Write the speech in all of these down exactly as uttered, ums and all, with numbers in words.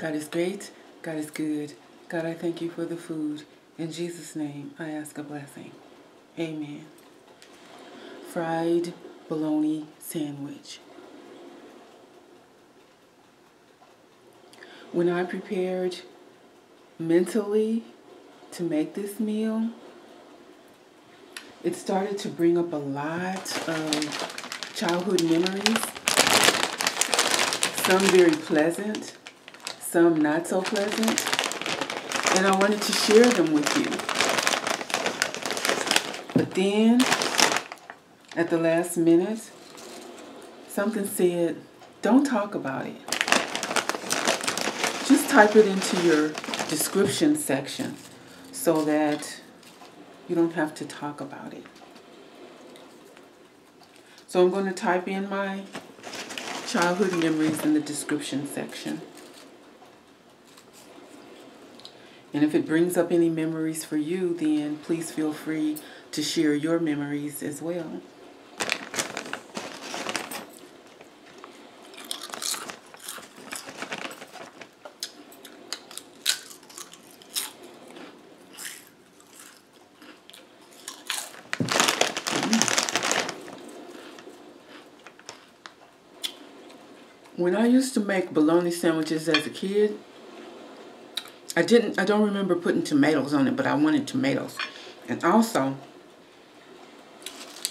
God is great. God is good. God, I thank you for the food. In Jesus' name, I ask a blessing. Amen. Fried bologna sandwich. When I prepared mentally to make this meal, it started to bring up a lot of childhood memories. Some very pleasant, some not so pleasant, and I wanted to share them with you. But then, at the last minute, something said, don't talk about it. Just type it into your description section so that you don't have to talk about it. So I'm going to type in my childhood memories in the description section. And if it brings up any memories for you, then please feel free to share your memories as well. When I used to make bologna sandwiches as a kid, I didn't, I don't remember putting tomatoes on it, but I wanted tomatoes. And also,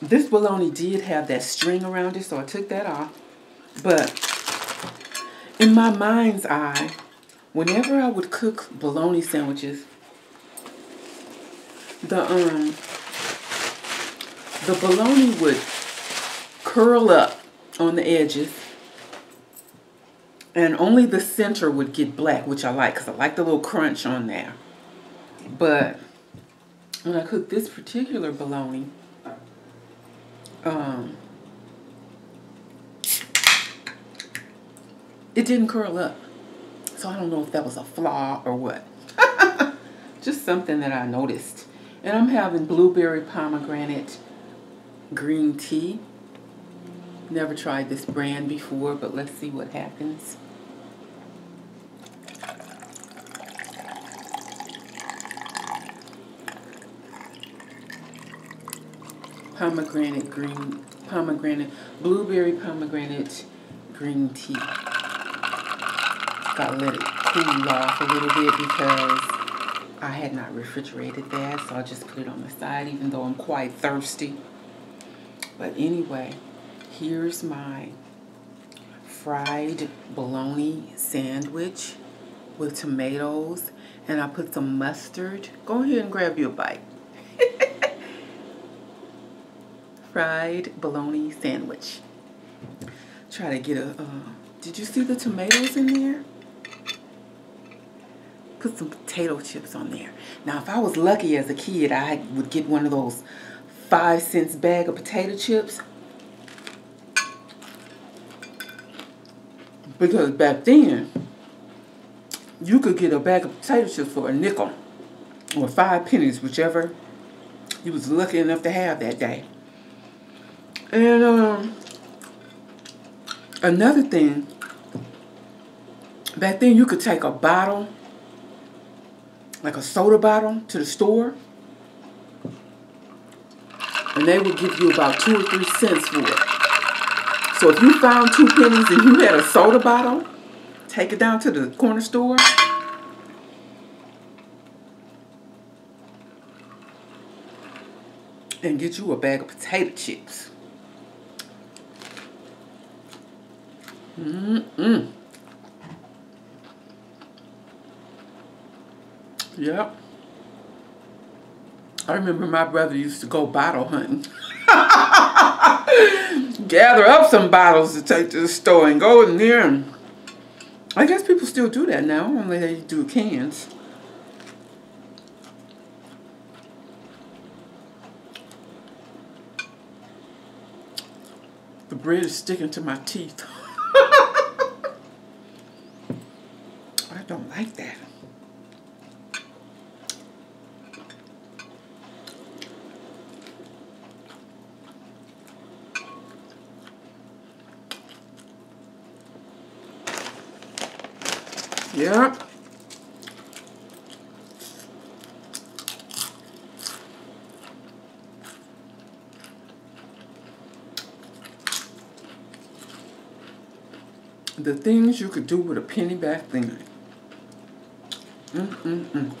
this bologna did have that string around it, so I took that off. But in my mind's eye, whenever I would cook bologna sandwiches, the, um, the bologna would curl up on the edges. And only the center would get black, which I like, because I like the little crunch on there. But when I cook this particular bologna, um, it didn't curl up. So I don't know if that was a flaw or what. Just something that I noticed. And I'm having blueberry pomegranate green tea. Never tried this brand before, but let's see what happens. Pomegranate green, pomegranate, blueberry pomegranate green tea. Gotta let it cool off a little bit because I had not refrigerated that, so I just put it on the side, even though I'm quite thirsty. But anyway, here's my fried bologna sandwich with tomatoes, and I put some mustard. Go ahead and grab you a bite. Fried bologna sandwich. Try to get a, uh, did you see the tomatoes in there? Put some potato chips on there. Now, if I was lucky as a kid, I would get one of those five cents bag of potato chips. Because back then, you could get a bag of potato chips for a nickel or five pennies, whichever you was lucky enough to have that day. And um, another thing, back then you could take a bottle, like a soda bottle, to the store, and they would give you about two or three cents for it. So if you found two pennies and you had a soda bottle, take it down to the corner store. And get you a bag of potato chips. Mm-mm. Yep. I remember my brother used to go bottle hunting. Gather up some bottles to take to the store and go in there. And I guess people still do that now, only they do cans. The bread is sticking to my teeth. I don't like that. Yeah. The things you could do with a penny back thing. Mm mm mm.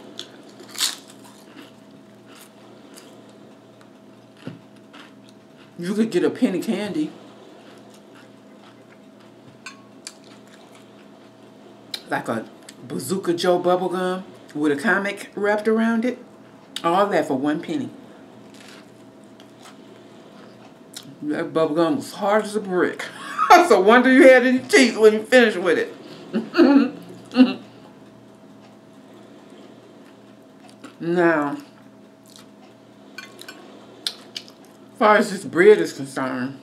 You could get a penny candy. Like a Bazooka Joe bubblegum with a comic wrapped around it. All that for one penny. That bubblegum was hard as a brick. It's a wonder you had any teeth when you finished with it. Now, as far as this bread is concerned,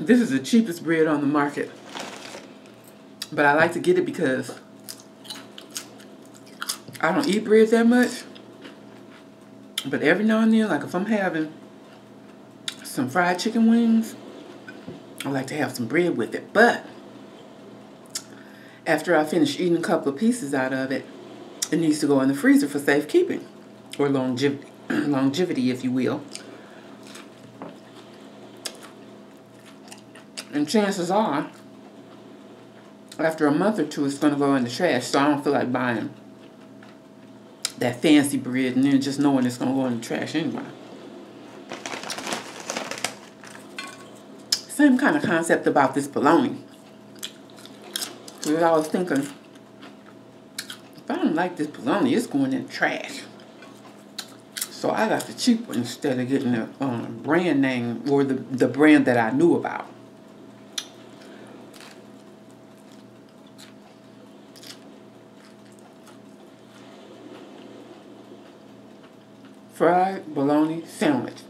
this is the cheapest bread on the market. But I like to get it because I don't eat bread that much. But every now and then, like if I'm having some fried chicken wings, I like to have some bread with it, but after I finish eating a couple of pieces out of it, it needs to go in the freezer for safekeeping or longevity, longevity if you will. And chances are, after a month or two, it's going to go in the trash, so I don't feel like buying that fancy bread and then just knowing it's going to go in the trash anyway. Same kind of concept about this bologna. Because I was thinking, if I don't like this bologna, it's going in trash. So I got the cheap one instead of getting the um, brand name or the, the brand that I knew about. Fried bologna sandwich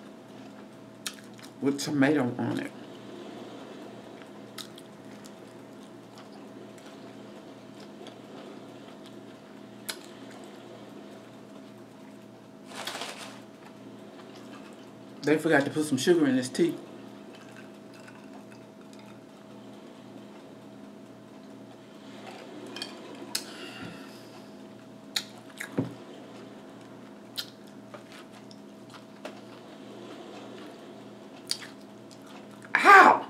with tomato on it. They forgot to put some sugar in this tea. Ow!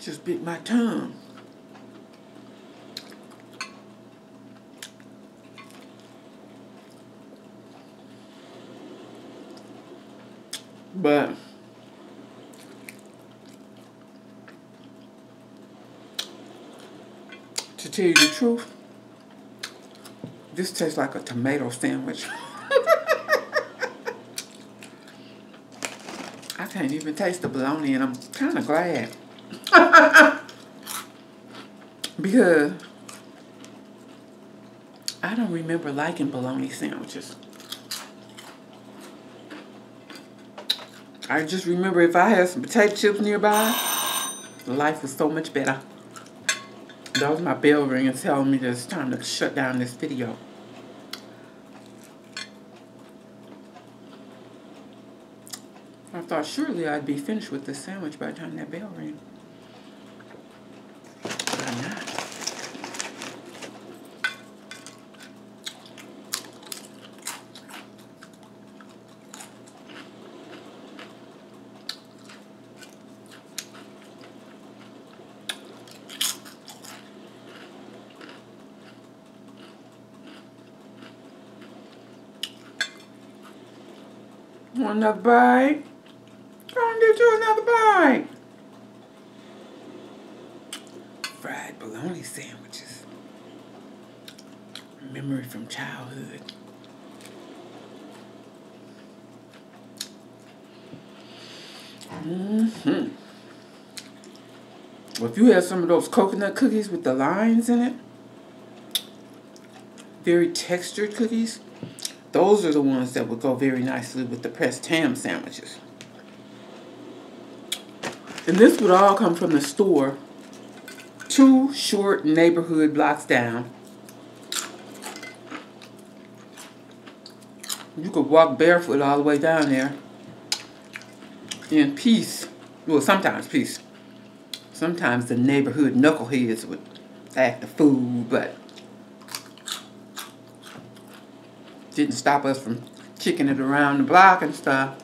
Just bit my tongue. But to tell you the truth, this tastes like a tomato sandwich. I can't even taste the bologna, and I'm kind of glad. Because I don't remember liking bologna sandwiches. I just remember if I had some potato chips nearby, life was so much better. That was my bell ringing telling me that it's time to shut down this video. I thought surely I'd be finished with this sandwich by the time that bell rang. But I'm not. Want another bite? Gonna get you another bite. Fried bologna sandwiches. Memory from childhood. Mm-hmm. Well, if you have some of those coconut cookies with the lines in it, very textured cookies, those are the ones that would go very nicely with the pressed ham sandwiches. And this would all come from the store two short neighborhood blocks down. You could walk barefoot all the way down there. and peace. Well, sometimes peace. Sometimes the neighborhood knuckleheads would act a fool, but didn't stop us from kicking it around the block and stuff.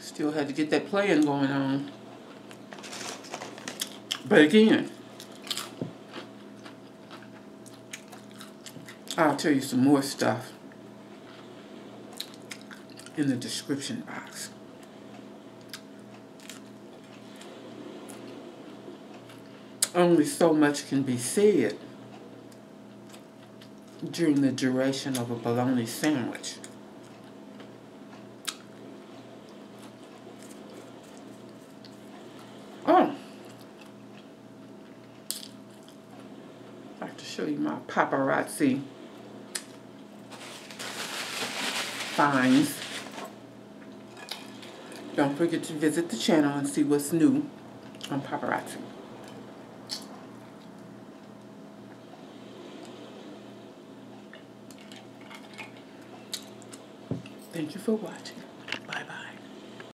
Still had to get that playing going on. But again, I'll tell you some more stuff in the description box. Only so much can be said during the duration of a bologna sandwich. Oh, I'd like to show you my paparazzi finds. Don't forget to visit the channel and see what's new on paparazzi. Thank you for watching.